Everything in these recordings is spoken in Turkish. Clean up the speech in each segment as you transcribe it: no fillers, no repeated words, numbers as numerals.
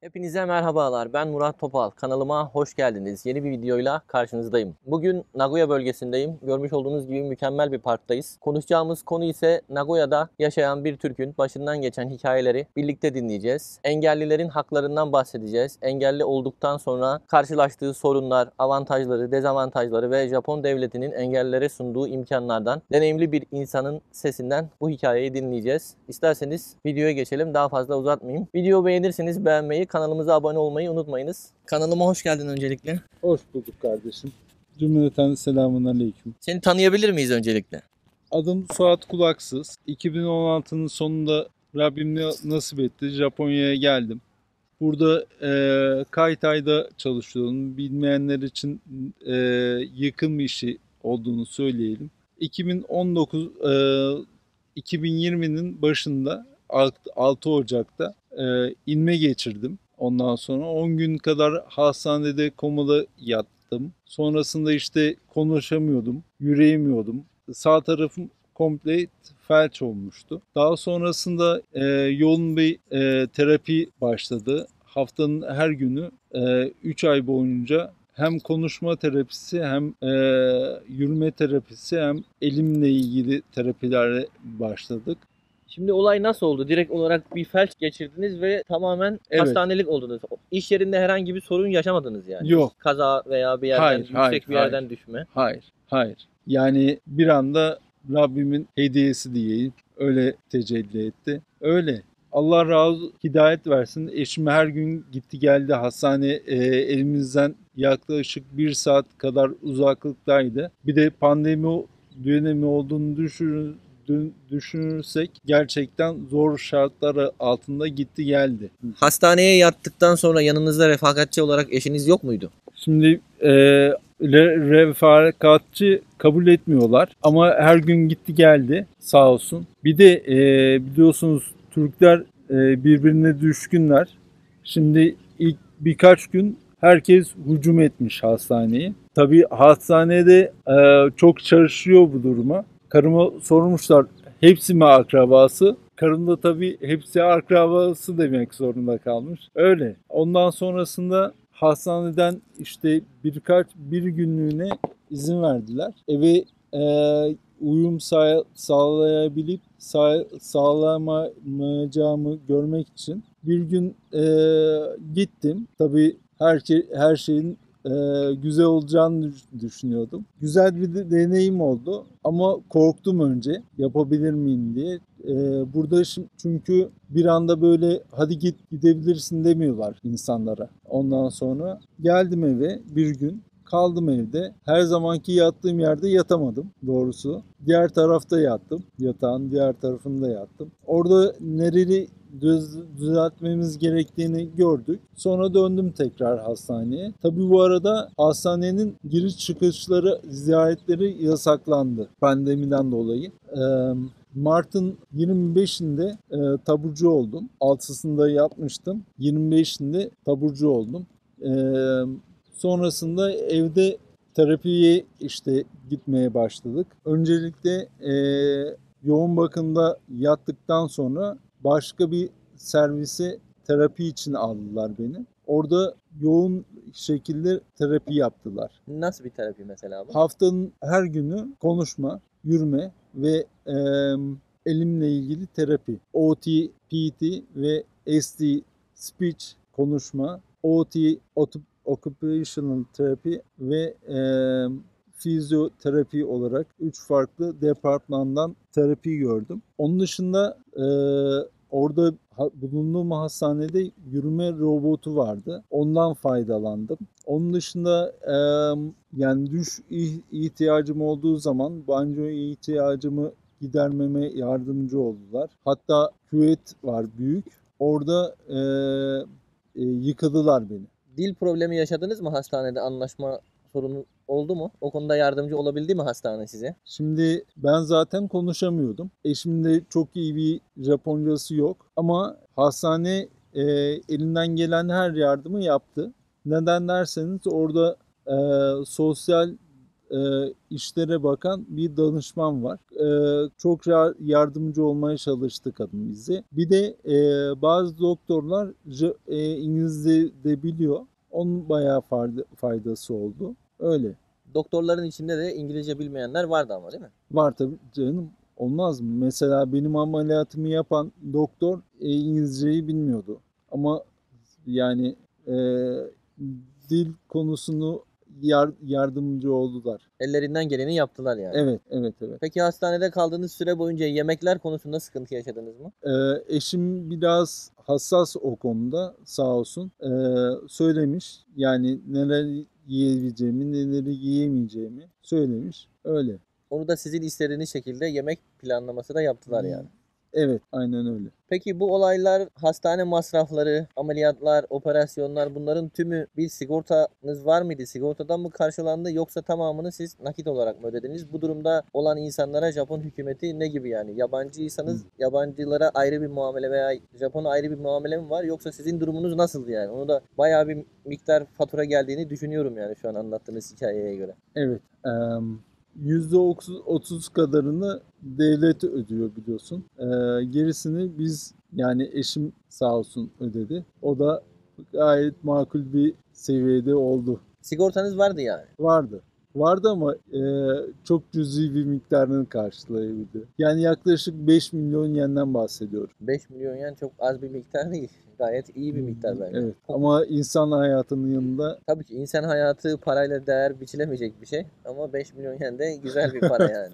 Hepinize merhabalar, ben Murat Topal. Kanalıma hoş geldiniz. Yeni bir videoyla karşınızdayım. Bugün Nagoya bölgesindeyim. Görmüş olduğunuz gibi mükemmel bir parktayız. Konuşacağımız konu ise Nagoya'da yaşayan bir Türk'ün başından geçen hikayeleri birlikte dinleyeceğiz. Engellilerin haklarından bahsedeceğiz. Engelli olduktan sonra karşılaştığı sorunlar, avantajları, dezavantajları ve Japon devletinin engellilere sunduğu imkanlardan deneyimli bir insanın sesinden bu hikayeyi dinleyeceğiz. İsterseniz videoya geçelim. Daha fazla uzatmayayım. Videoyu beğenirseniz beğenmeyi, kanalımıza abone olmayı unutmayınız. Kanalıma hoş geldin öncelikle. Hoş bulduk kardeşim. Cümleten selamünaleyküm. Seni tanıyabilir miyiz öncelikle? Adım Suat Kulaksız. 2016'nın sonunda Rabbim nasip etti. Japonya'ya geldim. Burada Kaytay'da çalışıyorum. Bilmeyenler için yıkım işi olduğunu söyleyelim. 2020'nin başında 6 Ocak'ta inme geçirdim. Ondan sonra 10 gün kadar hastanede komada yattım. Sonrasında işte konuşamıyordum, yürüyemiyordum. Sağ tarafım komple felç olmuştu. Daha sonrasında yoğun bir terapi başladı. Haftanın her günü 3 ay boyunca hem konuşma terapisi hem yürüme terapisi hem elimle ilgili terapilerle başladık. Şimdi olay nasıl oldu? Direkt olarak bir felç geçirdiniz ve tamamen hastanelik oldunuz. İş yerinde herhangi bir sorun yaşamadınız yani. Yok. Kaza veya bir yerden yüksek bir yerden düşme. Hayır. Yani bir anda Rabbimin hediyesi diyeyim. Öyle tecelli etti. Öyle. Allah razı olsun, hidayet versin. Eşim her gün gitti geldi. Hastane elimizden yaklaşık 1 saat kadar uzaklıktaydı. Bir de pandemi dönemi olduğunu düşünürsek gerçekten zor şartlar altında gitti geldi. Hastaneye yattıktan sonra yanınızda refakatçi olarak eşiniz yok muydu? Şimdi refakatçi kabul etmiyorlar ama her gün gitti geldi sağ olsun. Bir de biliyorsunuz Türkler birbirine düşkünler. Şimdi ilk birkaç gün herkes hücum etmiş hastaneye. Tabii hastanede çok çalışıyor bu duruma. Karıma sormuşlar hepsi mi akrabası? Karım da tabii hepsi akrabası demek zorunda kalmış. Öyle. Ondan sonrasında hastaneden işte bir günlüğüne izin verdiler. Eve uyum sağlayabilip sağlayamayacağımı görmek için bir gün gittim. Tabii her şeyin güzel olacağını düşünüyordum. Güzel bir deneyim oldu ama korktum önce yapabilir miyim diye. Burada çünkü bir anda böyle hadi gidebilirsin demiyorlar insanlara. Ondan sonra geldim eve bir gün. Kaldım evde. Her zamanki yattığım yerde yatamadım doğrusu. Diğer tarafta yattım. Yatağın diğer tarafında yattım. Orada nereli düzeltmemiz gerektiğini gördük. Sonra döndüm tekrar hastaneye. Tabii bu arada hastanenin giriş çıkışları, ziyaretleri yasaklandı pandemiden dolayı. Mart'ın 25'inde taburcu oldum. 6'sında yatmıştım. 25'inde taburcu oldum. Sonrasında evde terapiye işte gitmeye başladık. Öncelikle yoğun bakımda yattıktan sonra başka bir servise terapi için aldılar beni. Orada yoğun şekilde terapi yaptılar. Nasıl bir terapi mesela bu? Haftanın her günü konuşma, yürüme ve elimle ilgili terapi. OT, PT ve ST, speech, konuşma, OT, occupational terapi ve fizyoterapi olarak 3 farklı departmandan terapi gördüm. Onun dışında orada bulunduğum hastanede yürüme robotu vardı. Ondan faydalandım. Onun dışında yani düş ihtiyacım olduğu zaman banyo ihtiyacımı gidermeme yardımcı oldular. Hatta küvet var büyük. Orada yıkadılar beni. Dil problemi yaşadınız mı hastanede? Anlaşma sorunu oldu mu? O konuda yardımcı olabildi mi hastane size? Şimdi ben zaten konuşamıyordum. Eşimde çok iyi bir Japoncası yok. Ama hastane elinden gelen her yardımı yaptı. Neden derseniz orada sosyal işlere bakan bir danışman var. Çok yardımcı olmaya çalıştı kadın bizi. Bir de bazı doktorlar İngilizce de biliyor. Onun bayağı faydası oldu. Öyle. Doktorların içinde de İngilizce bilmeyenler vardı ama, değil mi? Var tabii canım. Olmaz mı? Mesela benim ameliyatımı yapan doktor İngilizceyi bilmiyordu. Ama yani dil konusunu yardımcı oldular. Ellerinden geleni yaptılar yani. Evet. Peki hastanede kaldığınız süre boyunca yemekler konusunda sıkıntı yaşadınız mı? Eşim biraz hassas o konuda, sağ olsun. Söylemiş yani neler yiyebileceğimi, neleri yiyemeyeceğimi söylemiş. Öyle. Onu da sizin istediğiniz şekilde yemek planlaması da yaptılar yani. Evet, aynen öyle. Peki bu olaylar, hastane masrafları, ameliyatlar, operasyonlar, bunların tümü bir sigortanız var mıydı? Sigortadan mı karşılandı yoksa tamamını siz nakit olarak mı ödediniz? Bu durumda olan insanlara Japon hükümeti ne gibi yani? Yabancıysanız yabancılara ayrı bir muamele veya Japon'a ayrı bir muamele mi var? Yoksa sizin durumunuz nasıldı yani? Onu da bayağı bir miktar fatura geldiğini düşünüyorum yani şu an anlattığınız hikayeye göre. Evet. %30 kadarını devlet ödüyor biliyorsun. Gerisini biz yani eşim sağ olsun ödedi. O da gayet makul bir seviyede oldu. Sigortanız vardı yani? Vardı ama çok cüzi bir miktarını karşılayabildi. Yani yaklaşık 5 milyon yenden bahsediyorum. 5 milyon yen çok az bir miktar değil. Gayet iyi bir miktar bence. Evet. Ama insan hayatının yanında... Tabii ki insan hayatı parayla değer biçilemeyecek bir şey. Ama 5 milyon yen de güzel bir para yani.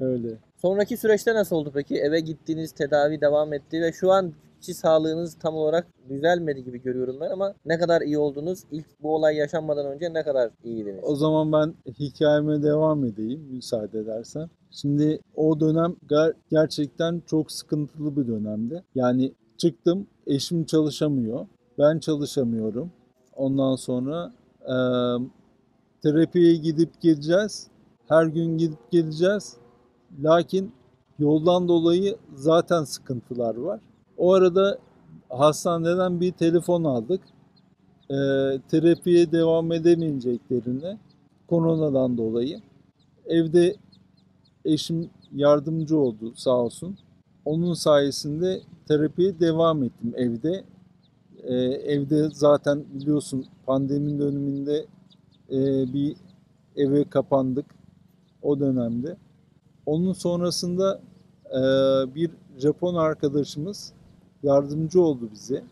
Öyle. Sonraki süreçte nasıl oldu peki? Eve gittiniz, tedavi devam etti ve şu an... İçi sağlığınız tam olarak düzelmedi gibi görüyorum ben ama ne kadar iyi oldunuz? İlk bu olay yaşanmadan önce ne kadar iyiydiniz? O zaman ben hikayeme devam edeyim müsaade edersen. Şimdi o dönem gerçekten çok sıkıntılı bir dönemdi. Yani çıktım, eşim çalışamıyor, ben çalışamıyorum. Ondan sonra terapiye gidip geleceğiz, her gün gidip geleceğiz. Lakin yoldan dolayı zaten sıkıntılar var. O arada hastaneden bir telefon aldık. Terapiye devam edemeyeceklerini koronadan dolayı. Evde eşim yardımcı oldu sağ olsun. Onun sayesinde terapiye devam ettim evde. Evde zaten biliyorsun pandemi döneminde bir eve kapandık o dönemde. Onun sonrasında bir Japon arkadaşımız yardımcı oldu bize.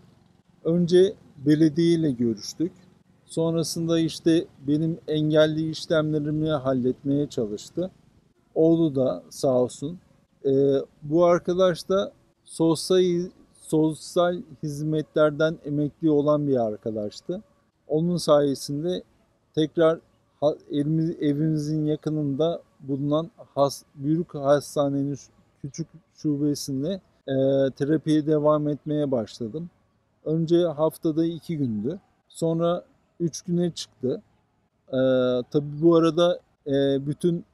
Önce belediyeyle görüştük. Sonrasında işte benim engelli işlemlerimi halletmeye çalıştı. Oğlu da sağ olsun. Bu arkadaş da sosyal hizmetlerden emekli olan bir arkadaştı. Onun sayesinde tekrar evimizin yakınında bulunan büyük hastanenin küçük şubesinde terapiye devam etmeye başladım. Önce haftada 2 gündü. Sonra 3 güne çıktı. Tabii bu arada bütün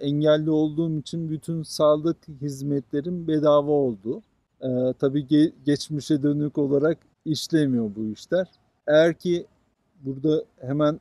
engelli olduğum için bütün sağlık hizmetlerim bedava oldu. Tabii geçmişe dönük olarak işlemiyor bu işler. Eğer ki burada hemen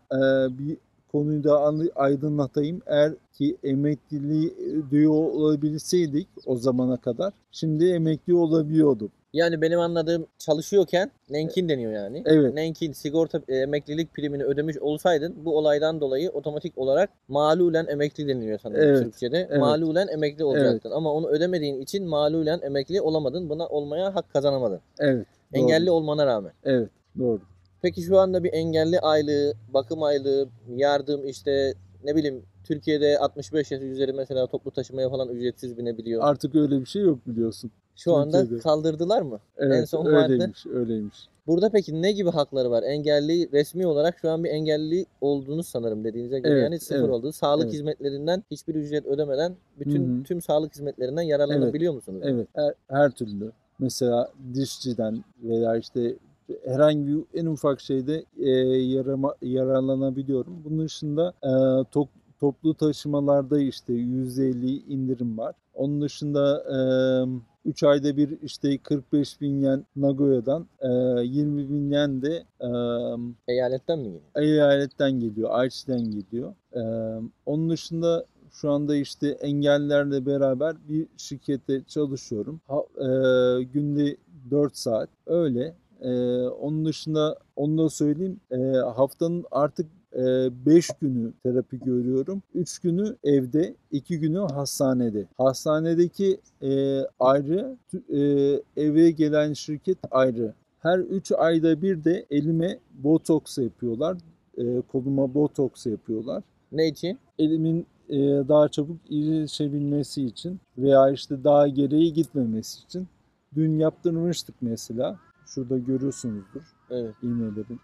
bir konuyu da aydınlatayım. Eğer ki emekliliği ödüyor olabilseydik o zamana kadar, şimdi emekli olabiliyordum. Yani benim anladığım çalışıyorken Nenkin deniyor yani. Evet. Nenkin sigorta emeklilik primini ödemiş olsaydın bu olaydan dolayı otomatik olarak malulen emekli deniliyor sanırım Türkçe'de. Evet. Malulen emekli olacaktın ama onu ödemediğin için malulen emekli olamadın. Buna olmaya hak kazanamadın. Evet. Engelli olmana rağmen. Evet. Doğru. Peki şu anda bir engelli aylığı, bakım aylığı, yardım işte ne bileyim Türkiye'de 65 yaş üzeri mesela toplu taşımaya falan ücretsiz binebiliyor. Artık öyle bir şey yok biliyorsun. Şu anda Türkiye'de kaldırdılar mı? Evet, en son öyleymiş. Burada peki ne gibi hakları var? Engelli resmi olarak şu an bir engelli olduğunuz sanırım dediğinize göre yani sıfır oldu. Sağlık hizmetlerinden hiçbir ücret ödemeden tüm sağlık hizmetlerinden yararlanabiliyor musunuz? Evet. Her türlü. Mesela dişçiden veya işte herhangi en ufak şeyde yararlanabiliyorum. Bunun dışında toplu taşımalarda işte %50 indirim var. Onun dışında 3 ayda bir işte 45.000 yen Nagoya'dan, 20.000 yen de eyaletten mi geliyor? Eyaletten geliyor, Aichi'den geliyor. Onun dışında şu anda işte engellerle beraber bir şirkette çalışıyorum. Günde 4 saat öyle. Onun dışında onu da söyleyeyim, haftanın artık 5 günü terapi görüyorum. 3 günü evde, 2 günü hastanede. Hastanedeki ayrı, eve gelen şirket ayrı. Her 3 ayda bir de elime botoks yapıyorlar. Koluma botoks yapıyorlar. Ne için? Elimin daha çabuk iyileşebilmesi için veya işte daha geriye gitmemesi için. Dün yaptırmıştık mesela. Şurada görüyorsunuzdur, evet, iğnelerin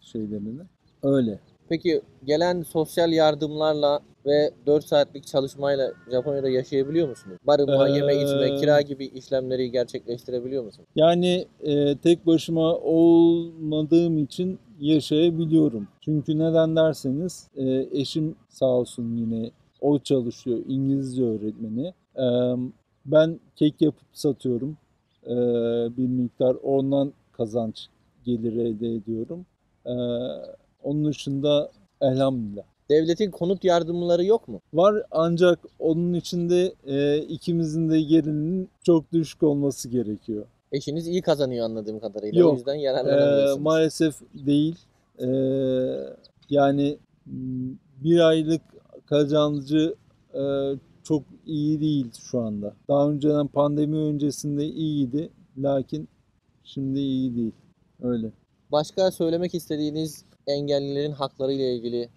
şeylerini. Öyle. Peki gelen sosyal yardımlarla ve 4 saatlik çalışmayla Japonya'da yaşayabiliyor musunuz? Barınma, yeme içme, kira gibi işlemleri gerçekleştirebiliyor musunuz? Yani tek başıma olmadığım için yaşayabiliyorum. Çünkü neden derseniz eşim sağ olsun yine o çalışıyor, İngilizce öğretmeni. Ben kek yapıp satıyorum bir miktar. Ondan kazanç gelir elde ediyorum. Onun dışında elhamdülillah. Devletin konut yardımları yok mu? Var, ancak onun içinde ikimizin de yerinin çok düşük olması gerekiyor. Eşiniz iyi kazanıyor anladığım kadarıyla. Yok, o yüzden yararlanabilirsiniz. Maalesef değil. Yani bir aylık kazancı çok iyi değil şu anda. Daha önceden, pandemi öncesinde iyiydi. Lakin şimdi iyi değil. Öyle. Başka söylemek istediğiniz engellilerin hakları ile ilgili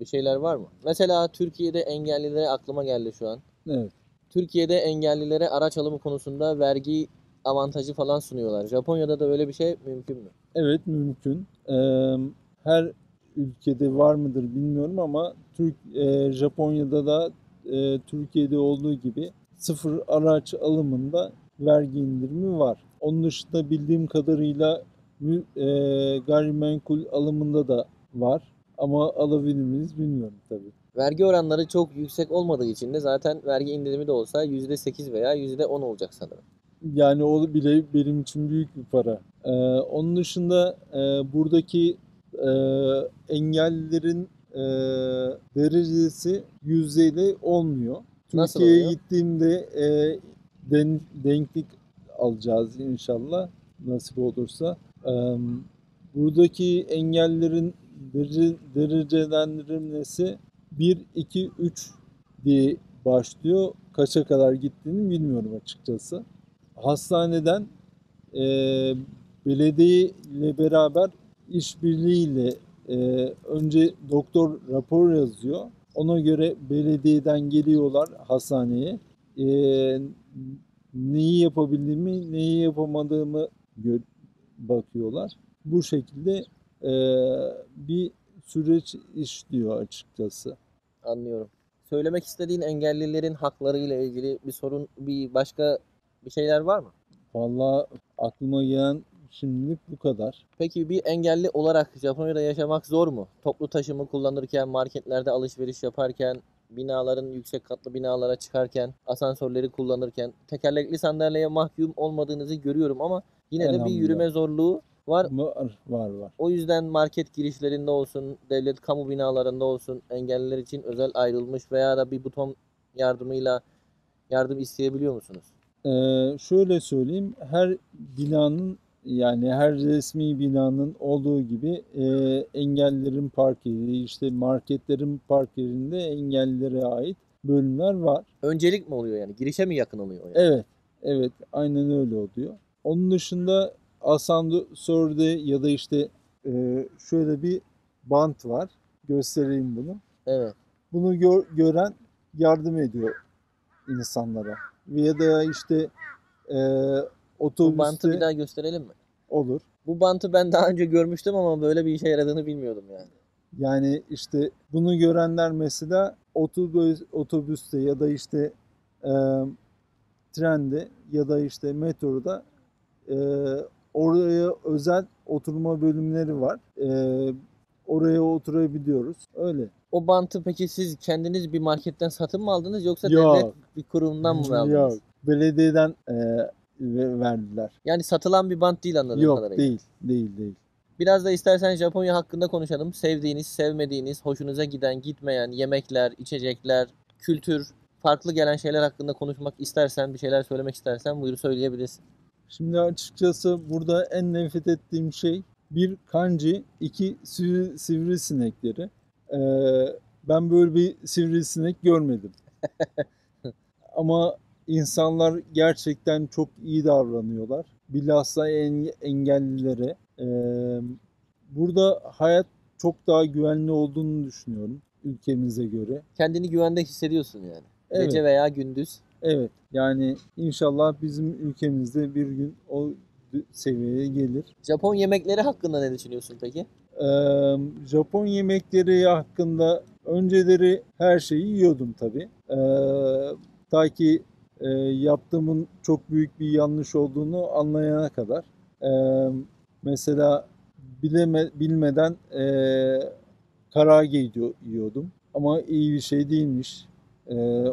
bir şeyler var mı? Mesela Türkiye'de engellilere, aklıma geldi şu an. Evet. Türkiye'de engellilere araç alımı konusunda vergi avantajı falan sunuyorlar. Japonya'da da öyle bir şey mümkün mü? Evet, mümkün. Her ülkede var mıdır bilmiyorum ama Japonya'da da Türkiye'de olduğu gibi sıfır araç alımında vergi indirimi var. Onun dışında bildiğim kadarıyla gayrimenkul alımında da var ama alabilir miyiz bilmiyorum tabii. Vergi oranları çok yüksek olmadığı için de zaten vergi indirimi de olsa %8 veya %10 olacak sanırım. Yani o bile benim için büyük bir para. Onun dışında buradaki engellilerin derecesi %'yle olmuyor. Nasıl Türkiye'ye oluyor? Gittiğimde denklik alacağız inşallah, nasip olursa. Buradaki engellerin derecelendirilmesi 1, 2, 3 diye başlıyor. Kaça kadar gittiğini bilmiyorum açıkçası. Hastaneden belediye ile beraber işbirliğiyle önce doktor rapor yazıyor. Ona göre belediyeden geliyorlar hastaneye. Neyi yapabildiğimi, neyi yapamadığımı bakıyorlar. Bu şekilde bir süreç işliyor açıkçası. Anlıyorum. Söylemek istediğin engellilerin haklarıyla ilgili bir sorun, bir başka bir şeyler var mı? Vallahi aklıma gelen şimdilik bu kadar. Peki bir engelli olarak Japonya'da yaşamak zor mu? Toplu taşıma kullanırken, marketlerde alışveriş yaparken, binaların yüksek katlı binalara çıkarken, asansörleri kullanırken, tekerlekli sandalyeye mahkum olmadığınızı görüyorum ama yine de bir yürüme zorluğu var. Var. O yüzden market girişlerinde olsun, devlet kamu binalarında olsun engelliler için özel ayrılmış veya da bir buton yardımıyla yardım isteyebiliyor musunuz? Şöyle söyleyeyim, her binanın, yani her resmi binanın olduğu gibi engellilerin park yeri, işte marketlerin park yerinde engellilere ait bölümler var. Öncelik mi oluyor yani? Girişe mi yakın oluyor yani? Evet. Aynen öyle oluyor. Onun dışında asansörde ya da işte şöyle bir bant var. Göstereyim bunu. Evet. Bunu gören yardım ediyor insanlara. Ya da işte otobüste... Bu bantı bir daha gösterelim mi? Olur. Bu bantı ben daha önce görmüştüm ama böyle bir işe yaradığını bilmiyordum yani. Yani işte bunu görenler mesela otobüste ya da işte trende ya da işte metroda oraya özel oturma bölümleri var. Oraya oturabiliyoruz. Öyle. O bantı peki siz kendiniz bir marketten satın mı aldınız yoksa devlet bir kurumdan mı aldınız? Yok. Belediyeden verdiler. Yani satılan bir bant değil anladığım kadarıyla. Yok değil. Biraz da istersen Japonya hakkında konuşalım. Sevdiğiniz, sevmediğiniz, hoşunuza giden, gitmeyen yemekler, içecekler, kültür, farklı gelen şeyler hakkında konuşmak istersen, bir şeyler söylemek istersen buyur söyleyebilirsin. Şimdi açıkçası burada en nefret ettiğim şey 1. kanji, 2. sivrisinekleri. Ben böyle bir sivrisinek görmedim. Ama insanlar gerçekten çok iyi davranıyorlar. Bilhassa engellilere. Burada hayat çok daha güvenli olduğunu düşünüyorum ülkemize göre. Kendini güvende hissediyorsun yani. Evet. Gece veya gündüz. Evet. Yani inşallah bizim ülkemizde bir gün o seviyeye gelir. Japon yemekleri hakkında ne düşünüyorsun peki? Japon yemekleri hakkında önceleri her şeyi yiyordum tabii. Ta ki yaptığımın çok büyük bir yanlış olduğunu anlayana kadar. Mesela bilmeden karage yiyordum. Ama iyi bir şey değilmiş.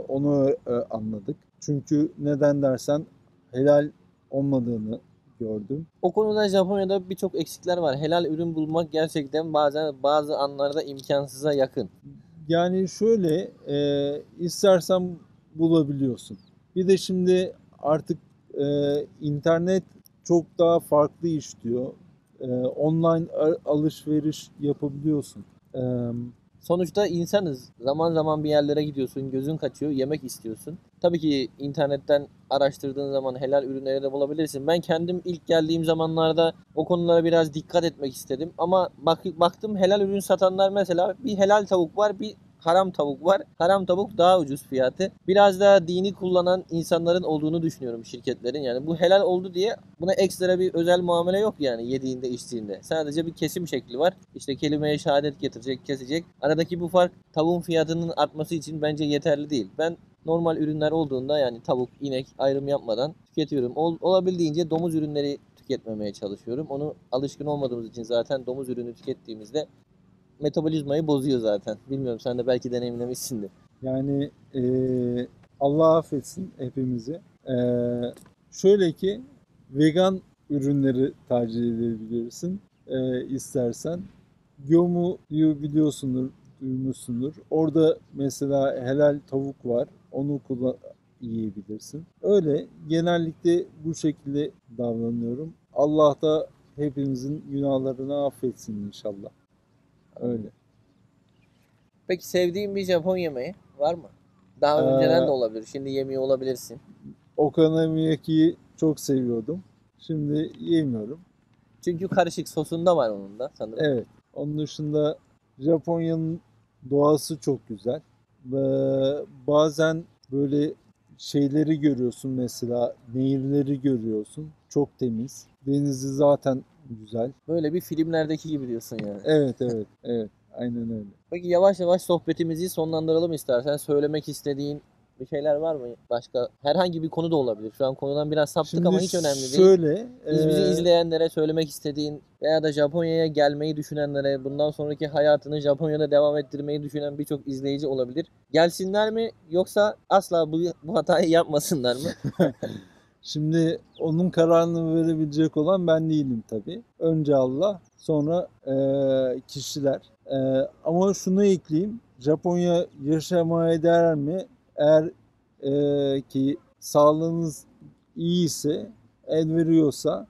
Onu anladık. Çünkü neden dersen helal olmadığını gördüm. O konuda Japonya'da birçok eksikler var. Helal ürün bulmak gerçekten bazen bazı anlarda imkansıza yakın. Yani şöyle istersen bulabiliyorsun. Bir de şimdi artık internet çok daha farklı işliyor. Online alışveriş yapabiliyorsun. Sonuçta insanız. Zaman zaman bir yerlere gidiyorsun, gözün kaçıyor, yemek istiyorsun. Tabii ki internetten araştırdığın zaman helal ürünleri de bulabilirsin. Ben kendim ilk geldiğim zamanlarda o konulara biraz dikkat etmek istedim. Ama baktım helal ürün satanlar mesela bir helal tavuk var, bir haram tavuk var. Haram tavuk daha ucuz fiyatı. Biraz daha dini kullanan insanların olduğunu düşünüyorum şirketlerin. Yani bu helal oldu diye buna ekstra bir özel muamele yok yani yediğinde içtiğinde. Sadece bir kesim şekli var. İşte kelimeye şehadet getirecek, kesecek. Aradaki bu fark tavuğun fiyatının artması için bence yeterli değil. Ben normal ürünler olduğunda yani tavuk, inek ayrım yapmadan tüketiyorum. Olabildiğince domuz ürünleri tüketmemeye çalışıyorum. Onu alışkın olmadığımız için zaten domuz ürünü tükettiğimizde metabolizmayı bozuyor zaten. Bilmiyorum sen de belki deneyimlemişsindir. Yani Allah affetsin hepimizi. Şöyle ki vegan ürünleri tercih edebilirsin istersen. Gyomu'yu biliyorsundur, duymuşsundur. Orada mesela helal tavuk var. Onu yiyebilirsin. Öyle genellikle bu şekilde davranıyorum. Allah da hepimizin günahlarını affetsin inşallah. Öyle. Peki sevdiğin bir Japon yemeği var mı? Daha önceden de olabilir. Şimdi yemiyor olabilirsin. Okonomiyaki'yi çok seviyordum. Şimdi yemiyorum. Çünkü karışık sosunda var onun da sanırım. Evet. Onun dışında Japonya'nın doğası çok güzel. Bazen böyle şeyleri görüyorsun mesela. Nehirleri görüyorsun. Çok temiz. Denizi zaten güzel. Böyle bir filmlerdeki gibi diyorsun yani. Evet. Aynen öyle. Peki yavaş yavaş sohbetimizi sonlandıralım istersen. Söylemek istediğin bir şeyler var mı? Başka herhangi bir konu da olabilir. Şu an konudan biraz saptık şimdi ama hiç önemli değil. Şöyle. Bizi izleyenlere söylemek istediğin veya da Japonya'ya gelmeyi düşünenlere, bundan sonraki hayatını Japonya'da devam ettirmeyi düşünen birçok izleyici olabilir. Gelsinler mi yoksa asla bu hatayı yapmasınlar mı? Şimdi onun kararını verebilecek olan ben değilim tabii. Önce Allah, sonra kişiler. Ama şunu ekleyeyim. Japonya yaşamaya değer mi? Eğer ki sağlığınız iyiyse, el veriyorsa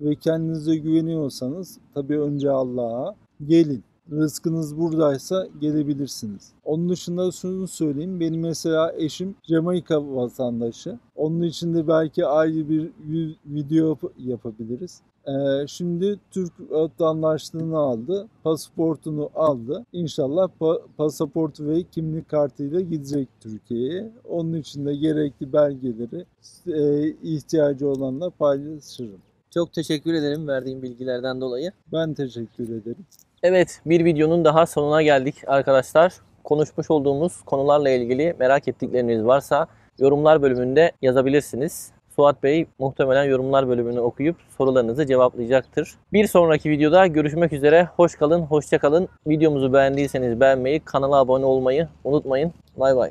ve kendinize güveniyorsanız tabii önce Allah'a gelin. Rızkınız buradaysa gelebilirsiniz. Onun dışında şunu söyleyeyim. Benim mesela eşim Jamaika vatandaşı. Onun için de belki ayrı bir video yapabiliriz. Şimdi Türk vatandaşlığını aldı. Pasaportunu aldı. İnşallah pasaport ve kimlik kartıyla gidecek Türkiye'ye. Onun için de gerekli belgeleri ihtiyacı olanla paylaşırım. Çok teşekkür ederim verdiğim bilgilerden dolayı. Ben teşekkür ederim. Evet, bir videonun daha sonuna geldik arkadaşlar. Konuşmuş olduğumuz konularla ilgili merak ettikleriniz varsa yorumlar bölümünde yazabilirsiniz. Suat Bey muhtemelen yorumlar bölümünü okuyup sorularınızı cevaplayacaktır. Bir sonraki videoda görüşmek üzere. Hoş kalın, hoşça kalın. Videomuzu beğendiyseniz beğenmeyi, kanala abone olmayı unutmayın. Bay bay.